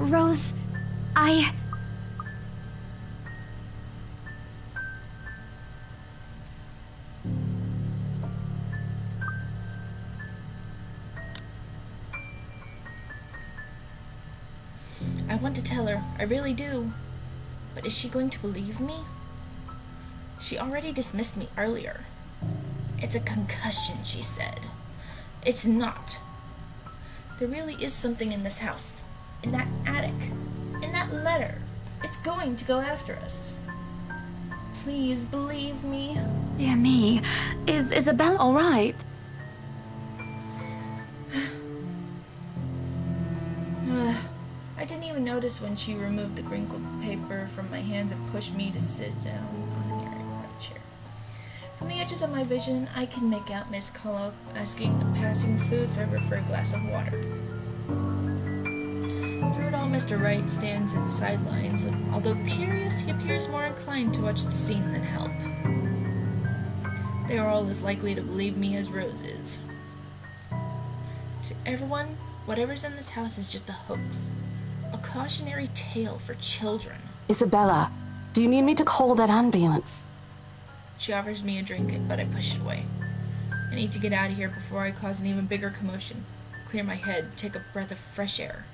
Rose, I want to tell her, I really do. But is she going to believe me? She already dismissed me earlier. It's a concussion, she said. It's not. There really is something in this house, in that attic, in that letter. It's going to go after us. Please believe me. Dear me, is Isabel all right? I didn't even notice when she removed the wrinkled paper from my hands and pushed me to sit down on an airy chair. From the edges of my vision, I could make out Miss Collop asking a passing food server for a glass of water. Through it all, Mr. Wright stands in the sidelines, and although curious, he appears more inclined to watch the scene than help. They are all as likely to believe me as Rose is. To everyone, whatever's in this house is just a hoax. A cautionary tale for children. Isabella, do you need me to call that ambulance? She offers me a drink, but I push it away. I need to get out of here before I cause an even bigger commotion. Clear my head, take a breath of fresh air.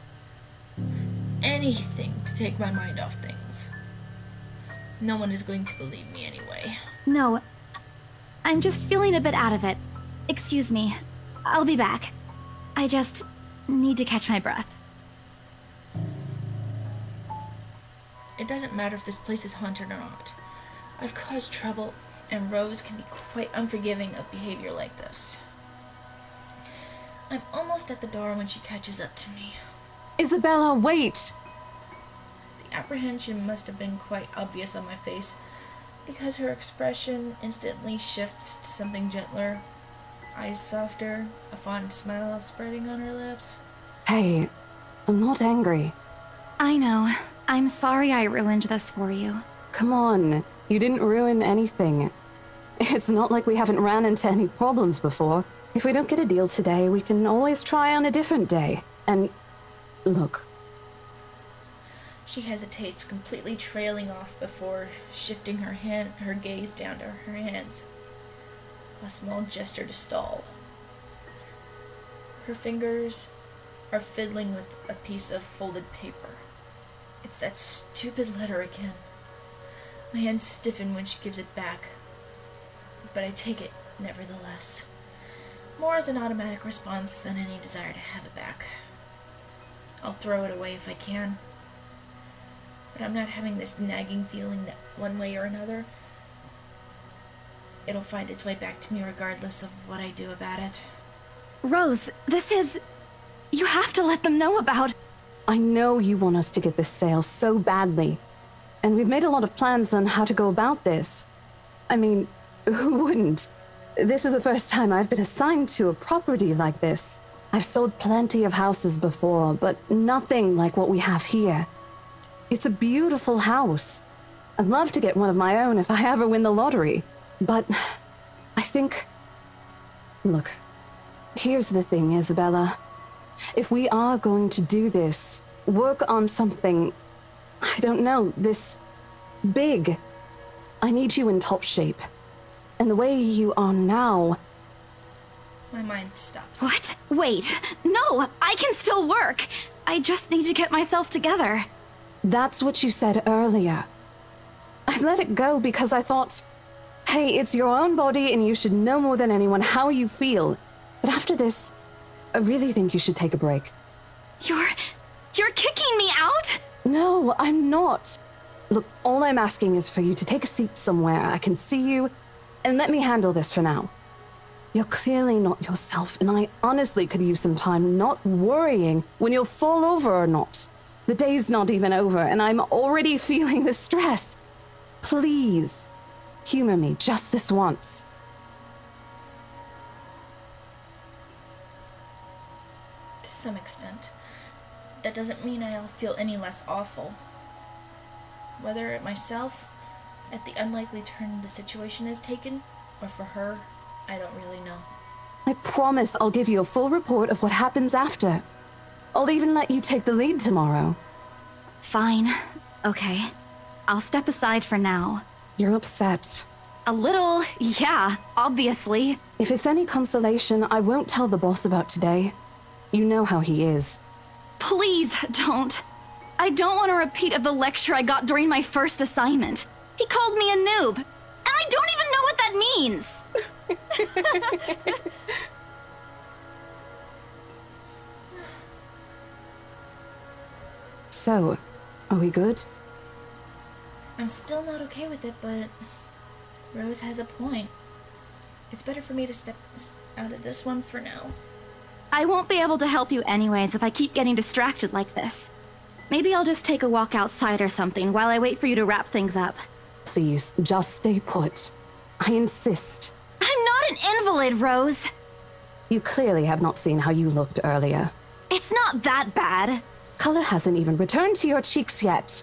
Anything to take my mind off things. No one is going to believe me anyway. No, I'm just feeling a bit out of it. Excuse me, I'll be back. I just need to catch my breath. It doesn't matter if this place is haunted or not. I've caused trouble, and Rose can be quite unforgiving of behavior like this. I'm almost at the door when she catches up to me. Isabella, wait! The apprehension must have been quite obvious on my face, because her expression instantly shifts to something gentler, eyes softer, a fond smile spreading on her lips. Hey, I'm not angry. I know. I'm sorry I ruined this for you. Come on, you didn't ruin anything. It's not like we haven't ran into any problems before. If we don't get a deal today, we can always try on a different day. And look. She hesitates, completely trailing off before shifting her gaze down to her hands. A small gesture to stall. Her fingers are fiddling with a piece of folded paper. It's that stupid letter again. My hands stiffen when she gives it back, but I take it, nevertheless. More as an automatic response than any desire to have it back. I'll throw it away if I can. But I'm not having this nagging feeling that one way or another, it'll find its way back to me regardless of what I do about it. Rose, this is... You have to let them know about... I know you want us to get this sale so badly, and we've made a lot of plans on how to go about this. I mean, who wouldn't? This is the first time I've been assigned to a property like this. I've sold plenty of houses before, but nothing like what we have here. It's a beautiful house. I'd love to get one of my own if I ever win the lottery, but I think... Look, here's the thing, Isabella. If we are going to do this, work on something, I don't know, this big, I need you in top shape. And the way you are now... My mind stops. What? Wait. No, I can still work. I just need to get myself together. That's what you said earlier. I let it go because I thought, hey, it's your own body and you should know more than anyone how you feel. But after this... I really think you should take a break. You're kicking me out? No, I'm not. Look, all I'm asking is for you to take a seat somewhere I can see you, and let me handle this for now. You're clearly not yourself, and I honestly could use some time not worrying when you'll fall over or not. The day's not even over, and I'm already feeling the stress. Please, humor me just this once. To some extent. That doesn't mean I'll feel any less awful. Whether at myself, at the unlikely turn the situation has taken, or for her, I don't really know. I promise I'll give you a full report of what happens after. I'll even let you take the lead tomorrow. Fine. Okay. I'll step aside for now. You're upset. A little, yeah, obviously. If it's any consolation, I won't tell the boss about today. You know how he is. Please don't. I don't want a repeat of the lecture I got during my first assignment. He called me a noob, and I don't even know what that means. So, are we good? I'm still not okay with it, but Rose has a point. It's better for me to step out of this one for now. I won't be able to help you anyways if I keep getting distracted like this. Maybe I'll just take a walk outside or something while I wait for you to wrap things up. Please, just stay put. I insist. I'm not an invalid, Rose. You clearly have not seen how you looked earlier. It's not that bad. Color hasn't even returned to your cheeks yet.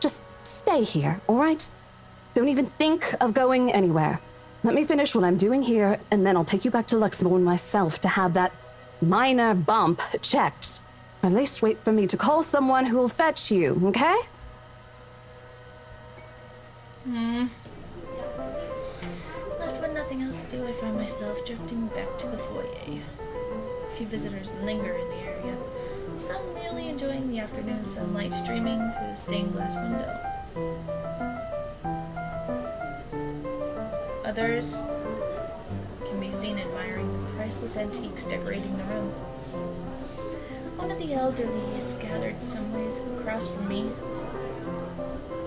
Just stay here, all right? Don't even think of going anywhere. Let me finish what I'm doing here, and then I'll take you back to Luxembourg myself to have that minor bump checked. Or at least wait for me to call someone who'll fetch you, okay? Left with nothing else to do, I find myself drifting back to the foyer. A few visitors linger in the area, some really enjoying the afternoon sunlight streaming through the stained glass window. Others can be seen admiring the priceless antiques decorating the room. One of the elderlies, gathered some ways across from me,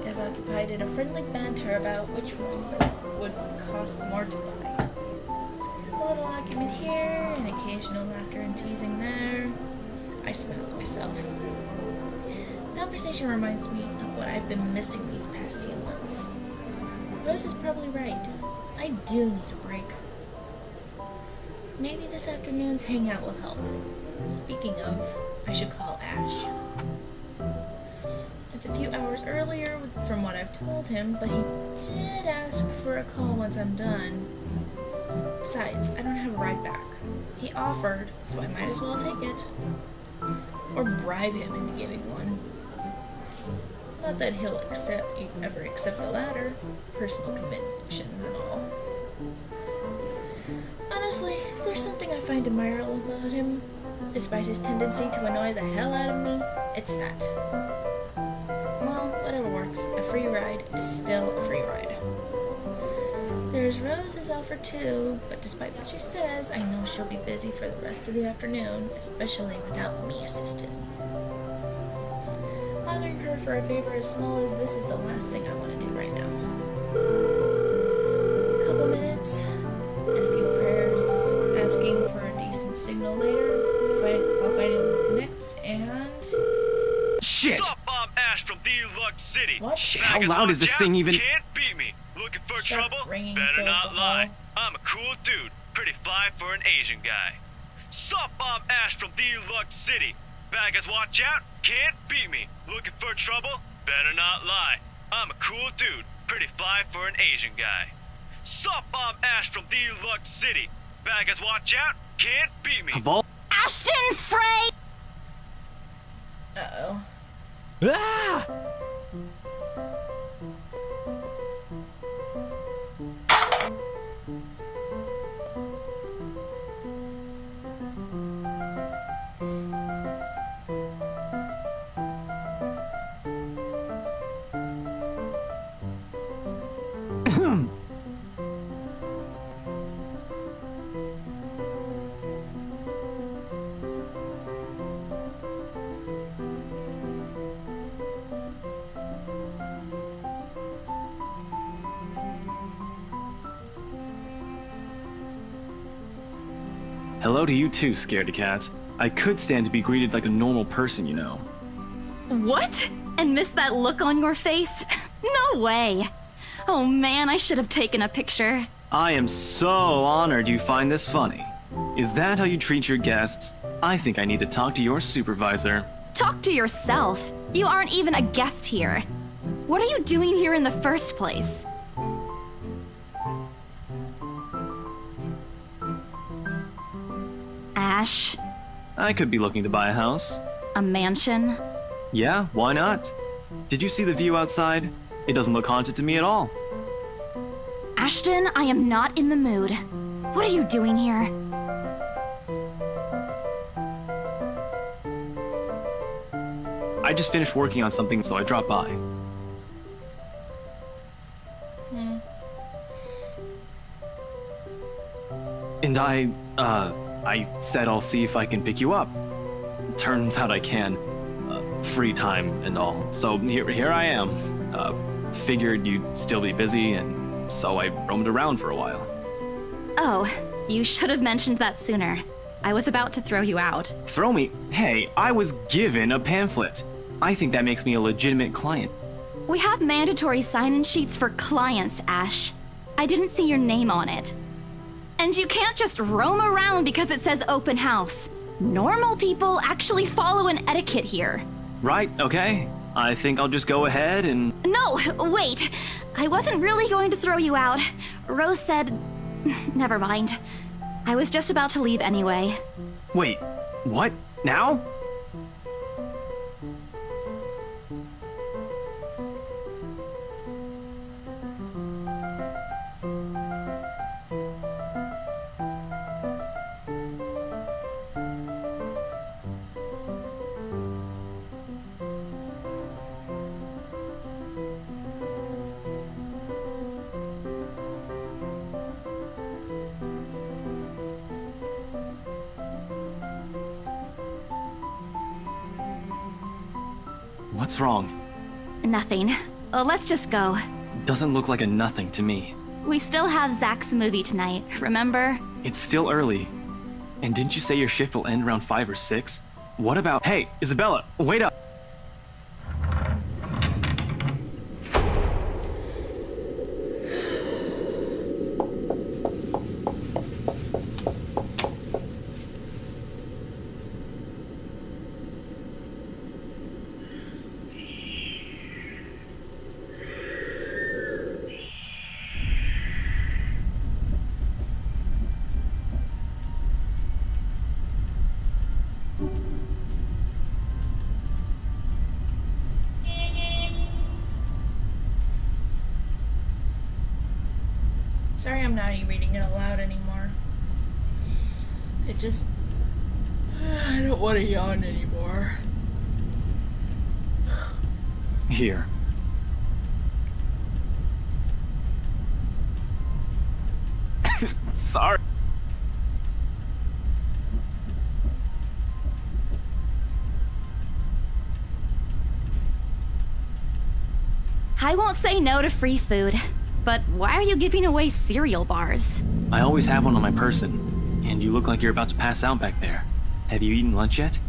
is occupied in a friendly banter about which one would cost more to buy. A little argument here, an occasional laughter and teasing there. I smile at myself. The conversation reminds me of what I've been missing these past few months. Rose is probably right. I do need a break. Maybe this afternoon's hangout will help. Speaking of, I should call Ash. It's a few hours earlier from what I've told him, but he did ask for a call once I'm done. Besides, I don't have a ride back. He offered, so I might as well take it. Or bribe him into giving one. Not that he'll ever accept the latter, personal convictions and all. Honestly, if there's something I find admirable about him, despite his tendency to annoy the hell out of me, it's that. Well, whatever works, a free ride is still a free ride. There's Rose's offer too, but despite what she says, I know she'll be busy for the rest of the afternoon, especially without me assisting. Bothering her for a favor as small as this is the last thing I want to do right now. A couple minutes, and a few prayers, asking for a decent signal later, if I call finally connects, and... Shit! Stop, I'm Ash from Deluxe City. What? Shit, how loud is this thing even? Can't beat me. Looking for trouble? Better not lie. I'm a cool dude. Pretty fly for an Asian guy. Sup, I'm Ash from Deluxe City. Baggers watch out. Can't beat me. Looking for trouble? Better not lie. I'm a cool dude. Pretty fly for an Asian guy. Sup, I'm Ash from Deluxe City. Baggers watch out. Can't beat me. Ashton Frey! Uh-oh. Ah! Hello to you too, scaredy cats. I could stand to be greeted like a normal person, you know. What? And miss that look on your face? No way. Oh man, I should have taken a picture. I am so honored you find this funny. Is that how you treat your guests? I think I need to talk to your supervisor. Talk to yourself. You aren't even a guest here. What are you doing here in the first place? I could be looking to buy a house. A mansion? Yeah, why not? Did you see the view outside? It doesn't look haunted to me at all. Ashton, I am not in the mood. What are you doing here? I just finished working on something, so I dropped by. And I said I'll see if I can pick you up. Turns out I can. Free time and all. So here I am. Figured you'd still be busy, and so I roamed around for a while. Oh, you should have mentioned that sooner. I was about to throw you out. Throw me? Hey, I was given a pamphlet. I think that makes me a legitimate client. We have mandatory sign-in sheets for clients, Ash. I didn't see your name on it. And you can't just roam around because it says open house. Normal people actually follow an etiquette here. Right, okay. I think I'll just go ahead and... No, wait. I wasn't really going to throw you out. Rose said... Never mind. I was just about to leave anyway. Wait, what? Now? What's wrong? Nothing. Let's just go. Doesn't look like a nothing to me. We still have Zach's movie tonight, remember? It's still early. And didn't you say your shift will end around 5 or 6? What about... Hey, Isabella, wait up! Sorry, I'm not even reading it aloud anymore. It just... I don't want to yawn anymore. Here. Sorry. I won't say no to free food. But why are you giving away cereal bars? I always have one on my person, and you look like you're about to pass out back there. Have you eaten lunch yet?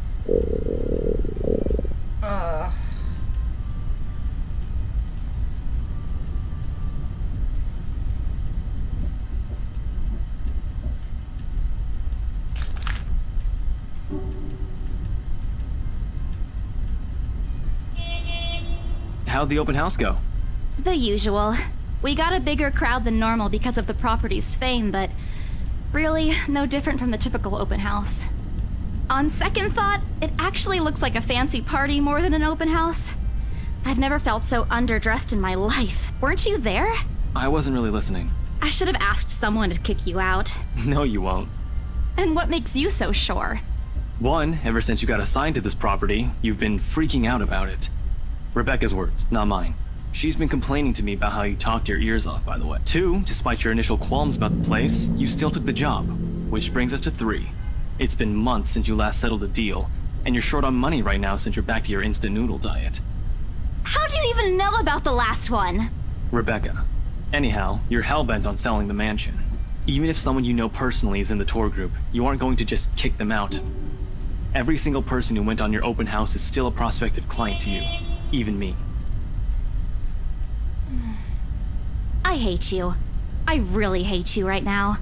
How'd the open house go? The usual. We got a bigger crowd than normal because of the property's fame, but really no different from the typical open house. On second thought, it actually looks like a fancy party more than an open house. I've never felt so underdressed in my life. Weren't you there? I wasn't really listening. I should have asked someone to kick you out. No, you won't. And what makes you so sure? One, ever since you got assigned to this property, you've been freaking out about it. Rebecca's words, not mine. She's been complaining to me about how you talked your ears off, by the way. 2, despite your initial qualms about the place, you still took the job, which brings us to 3. It's been months since you last settled a deal, and you're short on money right now since you're back to your instant noodle diet. How do you even know about the last one? Rebecca. Anyhow, you're hell-bent on selling the mansion. Even if someone you know personally is in the tour group, you aren't going to just kick them out. Every single person who went on your open house is still a prospective client to you, even me. I hate you. I really hate you right now.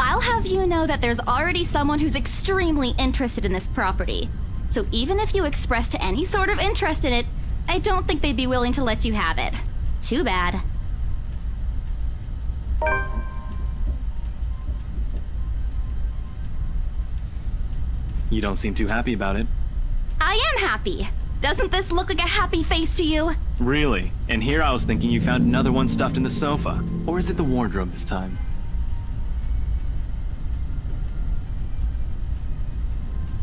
I'll have you know that there's already someone who's extremely interested in this property. So even if you expressed any sort of interest in it, I don't think they'd be willing to let you have it. Too bad. You don't seem too happy about it. I am happy. Doesn't this look like a happy face to you? Really? And here I was thinking you found another one stuffed in the sofa. Or is it the wardrobe this time?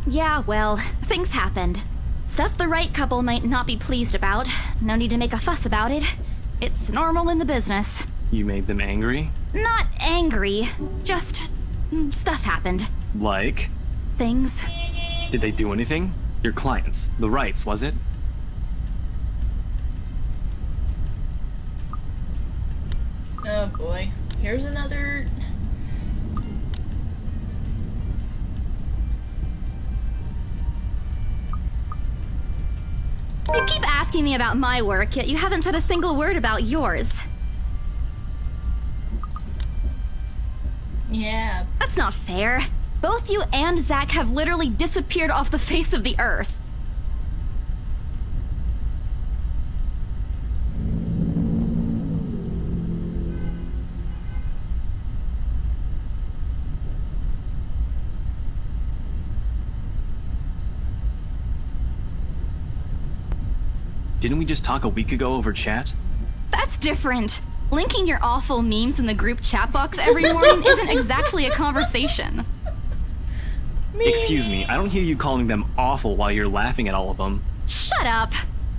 Yeah, well, things happened. Stuff the right couple might not be pleased about. No need to make a fuss about it. It's normal in the business. You made them angry? Not angry. Just... stuff happened. Like? Things. Did they do anything? Your clients. The rights, was it? Oh boy. Here's another... You keep asking me about my work, yet you haven't said a single word about yours. Yeah. That's not fair. Both you and Zach have literally disappeared off the face of the earth. Didn't we just talk a week ago over chat? That's different. Linking your awful memes in the group chat box every morning isn't exactly a conversation. Excuse me, I don't hear you calling them awful while you're laughing at all of them. Shut up!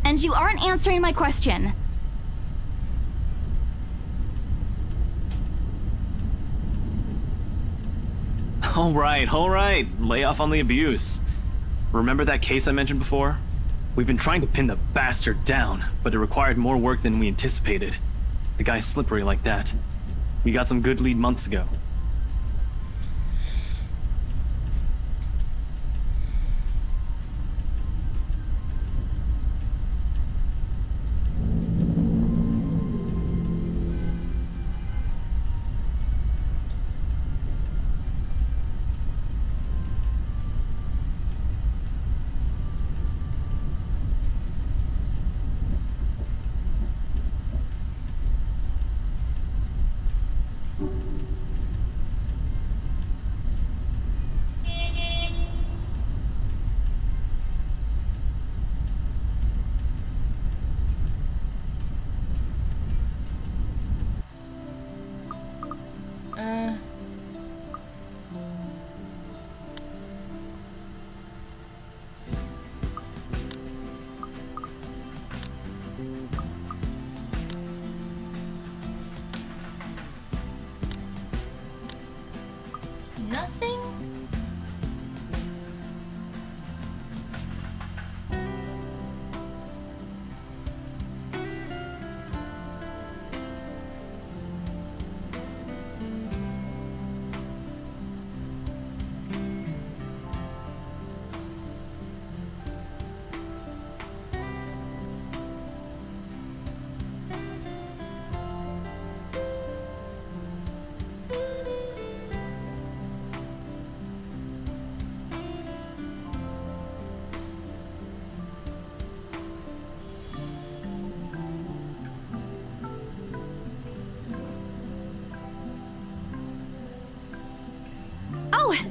And you aren't answering my question. All right. Lay off on the abuse. Remember that case I mentioned before? We've been trying to pin the bastard down, but it required more work than we anticipated. The guy's slippery like that. We got some good lead months ago.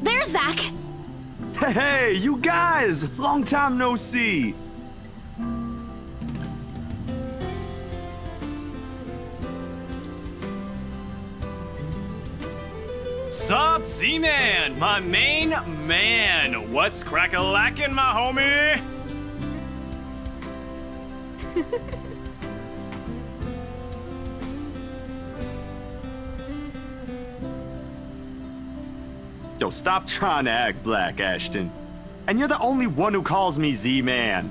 There's Zach! Hey, you guys! Long time no see! Sup, Z-Man! My main man! What's crack-a-lackin', my homie? Yo, stop trying to act black, Ashton. And you're the only one who calls me Z-Man.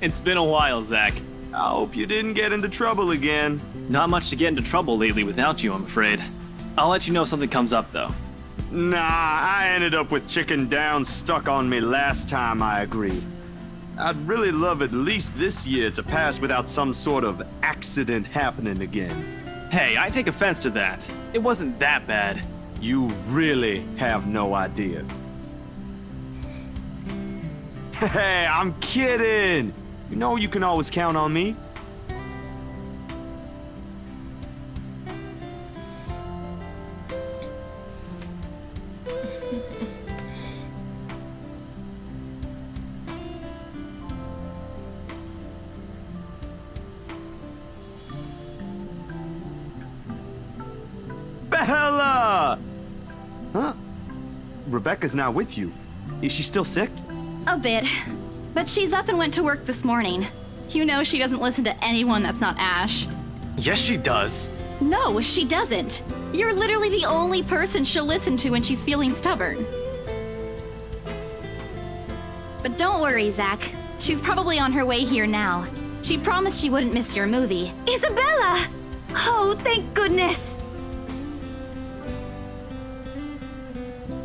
It's been a while, Zach. I hope you didn't get into trouble again. Not much to get into trouble lately without you, I'm afraid. I'll let you know if something comes up, though. Nah, I ended up with chicken down stuck on me last time I agreed. I'd really love at least this year to pass without some sort of accident happening again. Hey, I take offense to that. It wasn't that bad. You really have no idea. Hey, I'm kidding! You know you can always count on me. Rebecca's not with you. Is she still sick? A bit. But she's up and went to work this morning. You know she doesn't listen to anyone that's not Ash. Yes, she does. No, she doesn't. You're literally the only person she'll listen to when she's feeling stubborn. But don't worry, Zach. She's probably on her way here now. She promised she wouldn't miss your movie. Isabella! Oh, thank goodness!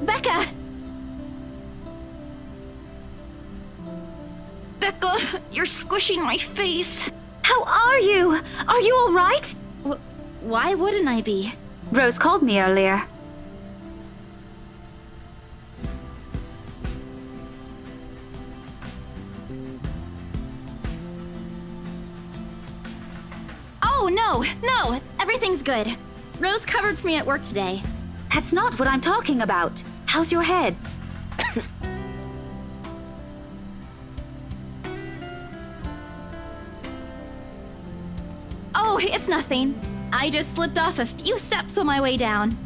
Becca! Becca, you're squishing my face. How are you? Are you all right? Why wouldn't I be? Rose called me earlier. Oh, no, no, everything's good. Rose covered for me at work today. That's not what I'm talking about. How's your head? Oh, it's nothing. I just slipped off a few steps on my way down.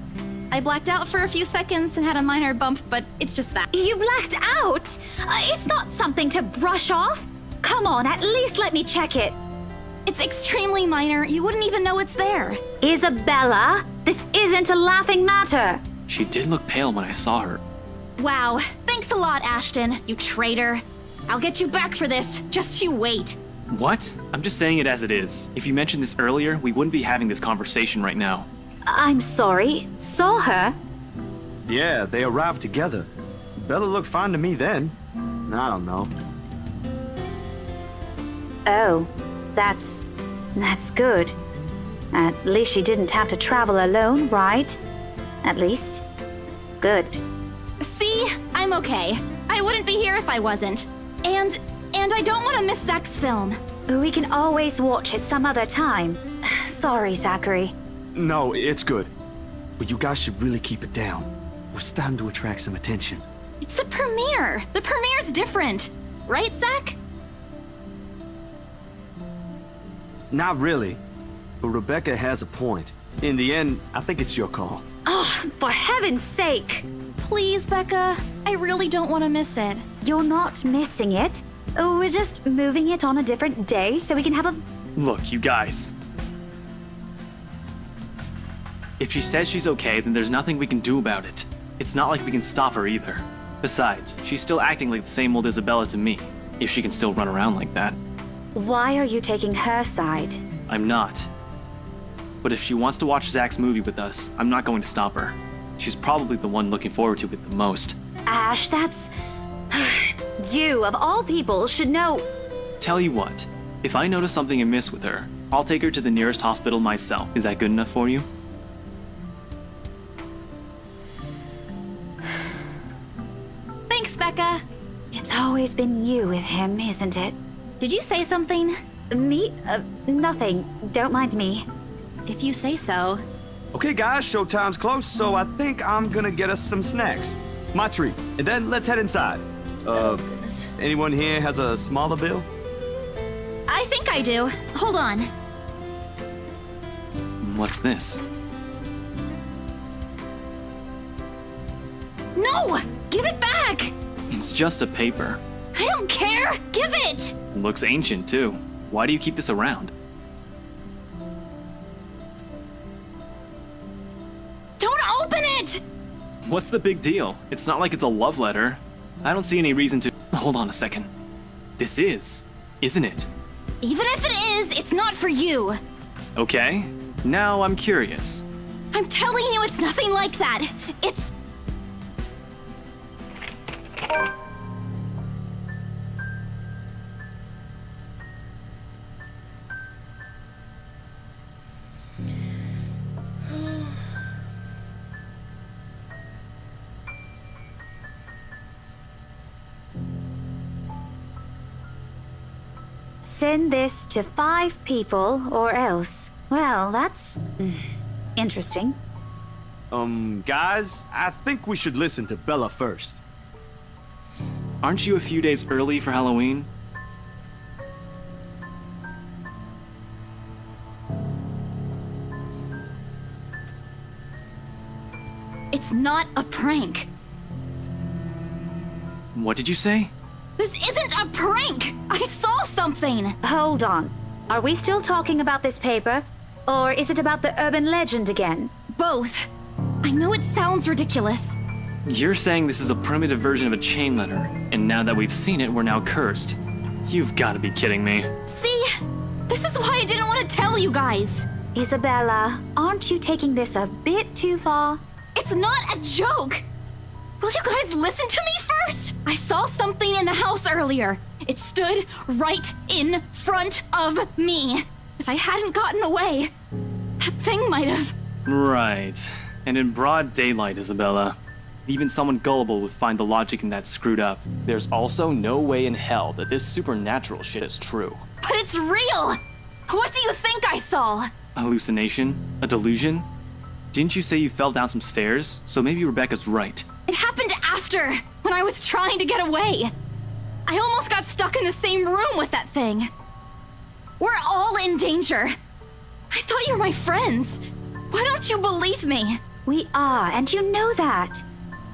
I blacked out for a few seconds and had a minor bump, but it's just that. You blacked out? It's not something to brush off. Come on, at least let me check it. It's extremely minor. You wouldn't even know it's there. Isabella, this isn't a laughing matter. She did look pale when I saw her. Wow, thanks a lot, Ashton, you traitor. I'll get you back for this. Just you wait. What? I'm just saying it as it is. If you mentioned this earlier, we wouldn't be having this conversation right now. I'm sorry. Saw her? Yeah, they arrived together. Bella looked fine to me then. I don't know. Oh, that's good. At least she didn't have to travel alone, right? At least. Good. See? I'm okay. I wouldn't be here if I wasn't. And I don't want to miss Zach's film. We can always watch it some other time. Sorry, Zachary. No, it's good. But you guys should really keep it down. We're starting to attract some attention. It's the premiere. The premiere's different. Right, Zach? Not really. But Rebecca has a point. In the end, I think it's your call. Oh, for heaven's sake! Please, Becca. I really don't want to miss it. You're not missing it. We're just moving it on a different day so we can have a... Look, you guys. If she says she's okay, then there's nothing we can do about it. It's not like we can stop her either. Besides, she's still acting like the same old Isabella to me, if she can still run around like that. Why are you taking her side? I'm not. But if she wants to watch Zach's movie with us, I'm not going to stop her. She's probably the one looking forward to it the most. Ash, that's... You, of all people, should know... Tell you what, if I notice something amiss with her, I'll take her to the nearest hospital myself. Is that good enough for you? Thanks, Becca. It's always been you with him, isn't it? Did you say something? Me? Nothing. Don't mind me. If you say so. Okay, guys, showtime's close, so I think I'm gonna get us some snacks. My treat. And then let's head inside. Oh, goodness. Anyone here has a smaller bill? I think I do. Hold on. What's this? No! Give it back! It's just a paper. I don't care! Give it! Looks ancient, too. Why do you keep this around? Don't open it! What's the big deal? It's not like it's a love letter. I don't see any reason to... Hold on a second. This is, isn't it? Even if it is, it's not for you. Okay. Now I'm curious. I'm telling you it's nothing like that. It's... Send this to 5 people or else. Well, that's interesting. Guys, I think we should listen to Bella first. Aren't you a few days early for Halloween? It's not a prank. What did you say? This isn't a prank! I saw something! Hold on. Are we still talking about this paper? Or is it about the urban legend again? Both. I know it sounds ridiculous. You're saying this is a primitive version of a chain letter, and now that we've seen it, we're now cursed. You've got to be kidding me. See? This is why I didn't want to tell you guys. Isabella, aren't you taking this a bit too far? It's not a joke! Will you guys listen to me first? I saw something in the house earlier. It stood right in front of me. If I hadn't gotten away, that thing might have... Right. And in broad daylight, Isabella. Even someone gullible would find the logic in that screwed up. There's also no way in hell that this supernatural shit is true. But it's real! What do you think I saw? A hallucination? A delusion? Didn't you say you fell down some stairs? So maybe Rebecca's right. It happened after, when I was trying to get away. I almost got stuck in the same room with that thing. We're all in danger. I thought you were my friends. Why don't you believe me? We are, and you know that.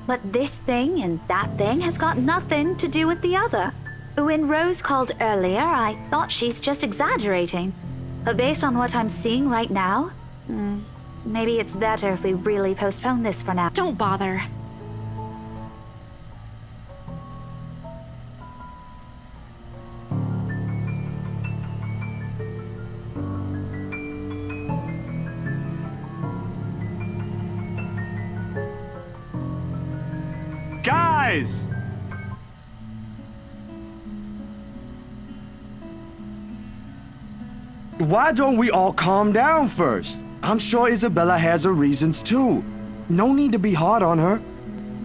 But this thing and that thing has got nothing to do with the other. When Rose called earlier, I thought she's just exaggerating. But based on what I'm seeing right now, maybe it's better if we really postpone this for now. Don't bother. Guys! Why don't we all calm down first? I'm sure Isabella has her reasons too. No need to be hard on her.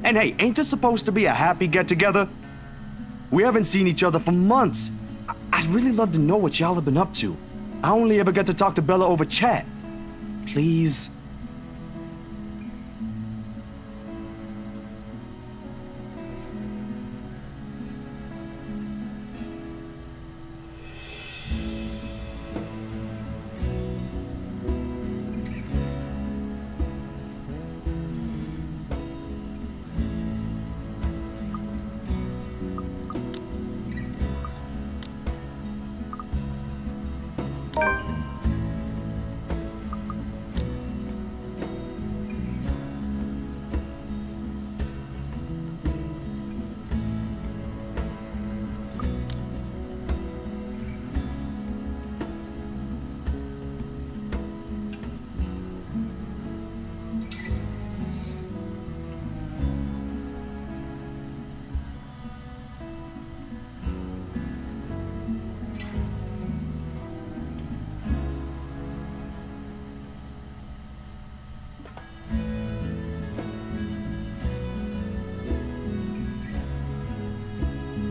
And hey, ain't this supposed to be a happy get-together? We haven't seen each other for months. I'd really love to know what y'all have been up to. I only ever get to talk to Bella over chat. Please.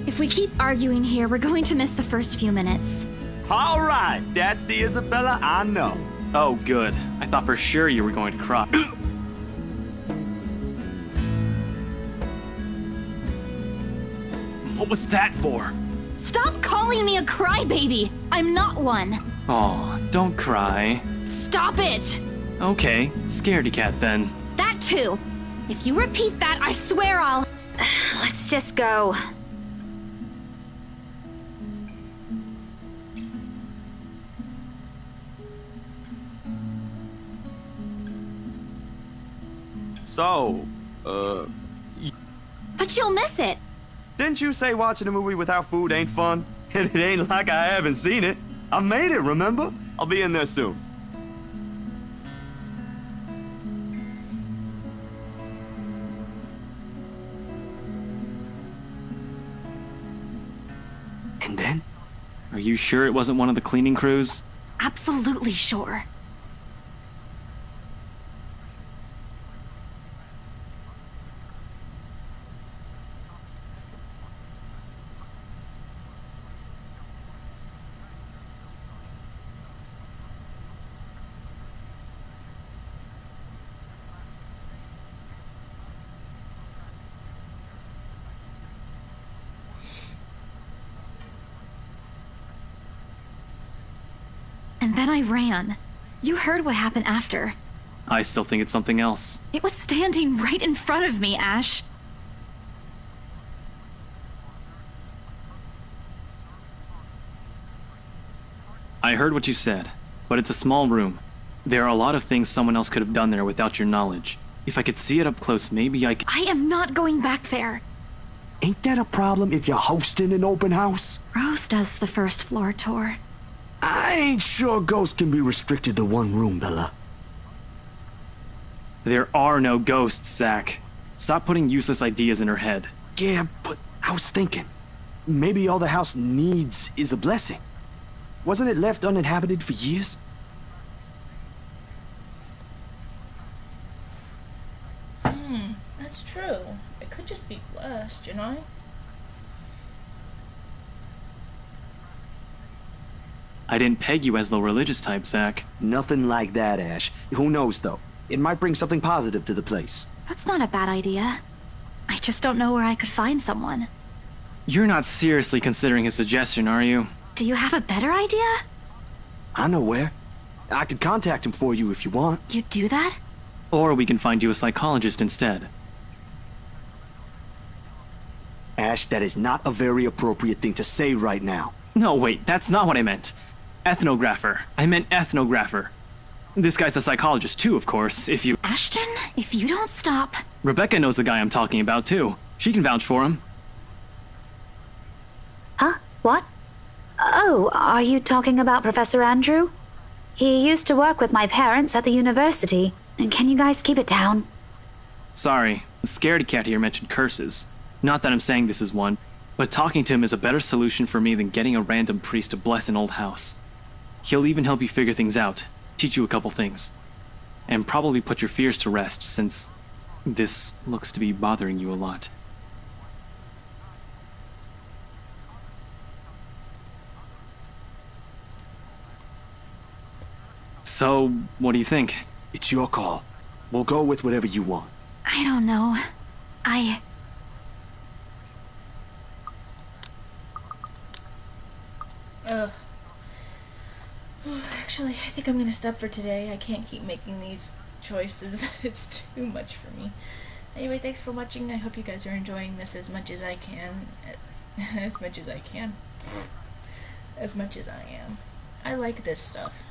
If we keep arguing here, we're going to miss the first few minutes. All right, that's the Isabella I know. Oh, good. I thought for sure you were going to cry. What was that for? Stop calling me a crybaby. I'm not one. Aw, don't cry. Stop it. Okay, scaredy cat then. That too. If you repeat that, I swear I'll... Let's just go. So, But you'll miss it. Didn't you say watching a movie without food ain't fun? It ain't like I haven't seen it. I made it, remember? I'll be in there soon. And then? Are you sure it wasn't one of the cleaning crews? Absolutely sure. Then I ran. You heard what happened after. I still think it's something else. It was standing right in front of me, Ash. I heard what you said, but it's a small room. There are a lot of things someone else could have done there without your knowledge. If I could see it up close, maybe I could— I am not going back there. Ain't that a problem if you're hosting an open house? Rose does the first floor tour. I ain't sure ghosts can be restricted to one room, Bella. There are no ghosts, Zach. Stop putting useless ideas in her head. Yeah, but I was thinking, maybe all the house needs is a blessing. Wasn't it left uninhabited for years? That's true. It could just be blessed, you know? I didn't peg you as the religious type, Zach. Nothing like that, Ash. Who knows, though? It might bring something positive to the place. That's not a bad idea. I just don't know where I could find someone. You're not seriously considering his suggestion, are you? Do you have a better idea? I know where. I could contact him for you if you want. You'd do that? Or we can find you a psychologist instead. Ash, that is not a very appropriate thing to say right now. No, wait, that's not what I meant. Ethnographer. I meant ethnographer. This guy's a psychologist too, of course, if you— Ashton, if you don't stop— Rebecca knows the guy I'm talking about too. She can vouch for him. Huh? What? Oh, are you talking about Professor Andrew? He used to work with my parents at the university. And can you guys keep it down? Sorry, the scaredy cat here mentioned curses. Not that I'm saying this is one, but talking to him is a better solution for me than getting a random priest to bless an old house. He'll even help you figure things out, teach you a couple things, and probably put your fears to rest since this looks to be bothering you a lot. So, what do you think? It's your call. We'll go with whatever you want. I don't know. Ugh. Actually, I think I'm gonna stop for today. I can't keep making these choices. It's too much for me. Anyway, thanks for watching. I hope you guys are enjoying this as much as I can. As much as I can. As much as I am. I like this stuff.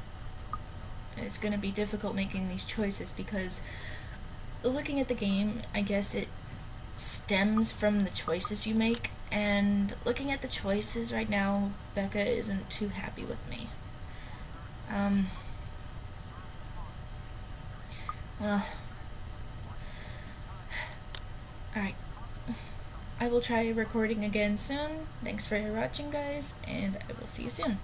It's going to be difficult making these choices because looking at the game, I guess it stems from the choices you make, and looking at the choices right now, Becca isn't too happy with me. Well, alright. I will try recording again soon. Thanks for watching, guys, and I will see you soon.